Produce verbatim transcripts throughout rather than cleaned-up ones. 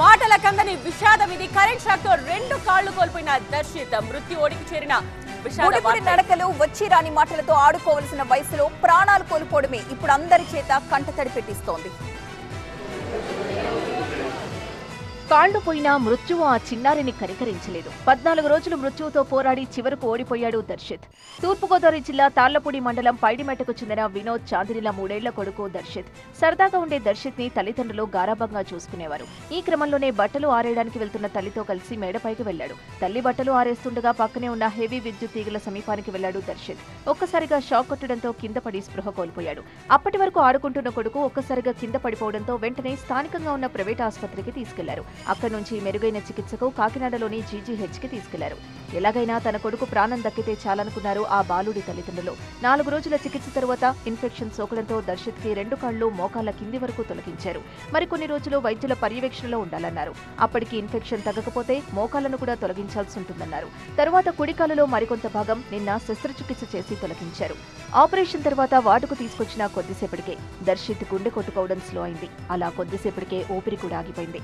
మాటల కందని విషాదం ఇది. కరెంట్ షాక్ తో రెండు కాళ్లు కోల్పోయిన దర్శిత్ మృత్యు ఓడికి చేరిన విషాదం. నడకలు వచ్చి రాని మాటలతో ఆడుకోవాల్సిన వయసులో ప్రాణాలు కోల్పోవడమే ఇప్పుడు అందరి చేత కంటతడి పెట్టిస్తోంది. కాళ్లు పోయినా మృత్యువు ఆ చిన్నారిని కనికరించలేదు. పద్నాలుగు రోజులు మృత్యువుతో పోరాడి చివరకు ఓడిపోయాడు దర్శిత్. తూర్పుగోదావరి జిల్లా తాళ్లపూడి మండలం పైడిమెటకు చెందిన వినోద్ చాందినిల మూడేళ్ల కొడుకు దర్శిత్. సరదాగా ఉండే దర్శిత్ ని తల్లిదండ్రులు గారాభంగా చూసుకునేవారు. ఈ క్రమంలోనే బట్టలు ఆరేయడానికి వెళ్తున్న తల్లితో కలిసి మేడపైకి వెళ్లాడు. తల్లి బట్టలు ఆరేస్తుండగా పక్కనే ఉన్న హెవీ విద్యుత్ తీగల సమీపానికి వెళ్లాడు దర్శిత్. ఒక్కసారిగా షాక్ కొట్టడంతో కింద పడి స్పృహ కోల్పోయాడు. అప్పటి వరకు ఆడుకుంటున్న కొడుకు ఒక్కసారిగా కింద పడిపోవడంతో వెంటనే స్థానికంగా ఉన్న ప్రైవేట్ ఆసుపత్రికి తీసుకెళ్లారు. అక్కడి నుంచి మెరుగైన చికిత్సకు కాకినాడలోని జీజీహెచ్ కి తీసుకెళ్లారు. ఎలాగైనా తన కొడుకు ప్రాణం దక్కితే చాలనుకున్నారు ఆ బాలుడి తల్లిదండ్రులు. నాలుగు రోజుల చికిత్స తరువాత ఇన్ఫెక్షన్ సోకడంతో దర్శిత్ కి రెండు కాళ్లు మోకాళ్ల కింది వరకు తొలగించారు. మరికొన్ని రోజులు వైద్యుల పర్యవేక్షణలో ఉండాలన్నారు. అప్పటికి ఇన్ఫెక్షన్ తగ్గకపోతే మోకాళ్లను కూడా తొలగించాల్సి ఉంటుందన్నారు. తరువాత కుడికాలులో మరికొంత భాగం నిన్న శస్త్రచికిత్స చేసి తొలగించారు. ఆపరేషన్ తర్వాత వార్డుకు తీసుకొచ్చిన కొద్దిసేపటికే దర్శిత్ గుండె కొట్టుకోవడం స్లో అయింది. అలా కొద్దిసేపటికే ఊపిరి కూడా ఆగిపోయింది.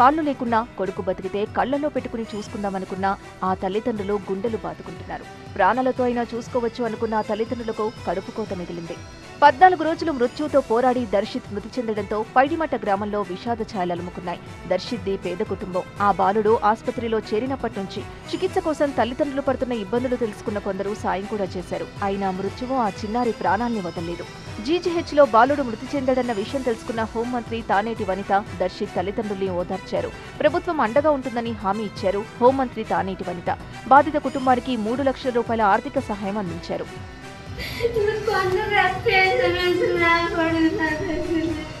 కాళ్ళు లేకున్నా కొడుకు బతికితే కళ్లలో పెట్టుకుని చూసుకుందామనుకున్నా ఆ తల్లిదండ్రులు గుండెలు బాదుకుంటున్నారు. ప్రాణాలతో అయినా చూసుకోవచ్చు అనుకున్న ఆ తల్లిదండ్రులకు కడుపు కోత మిగిలింది. పద్నాలుగు రోజులు మృత్యుతో పోరాడి దర్శిత్ మృతి చెందడంతో పైడిమట్ట గ్రామంలో విషాద ఛాయలలుముకున్నాయి. దర్శిత్ది పేద కుటుంబం. ఆ బాలుడు ఆసుపత్రిలో చేరినప్పటి నుంచి చికిత్స కోసం తల్లిదండ్రులు పడుతున్న ఇబ్బందులు తెలుసుకున్న కొందరు సాయం కూడా చేశారు. అయినా మృత్యువు ఆ చిన్నారి ప్రాణాల్ని వదలలేదు. జీజీహెచ్లో బాలుడు మృతి చెందాడన్న విషయం తెలుసుకున్న హోంమంత్రి తానేటి వనిత దర్శిత్ తల్లిదండ్రుల్ని ఓదార్చారు. ప్రభుత్వం అండగా ఉంటుందని హామీ ఇచ్చారు హోంమంత్రి తానేటి వనిత. బాధిత కుటుంబానికి మూడు లక్షల రూపాయల ఆర్థిక సహాయం అందించారు.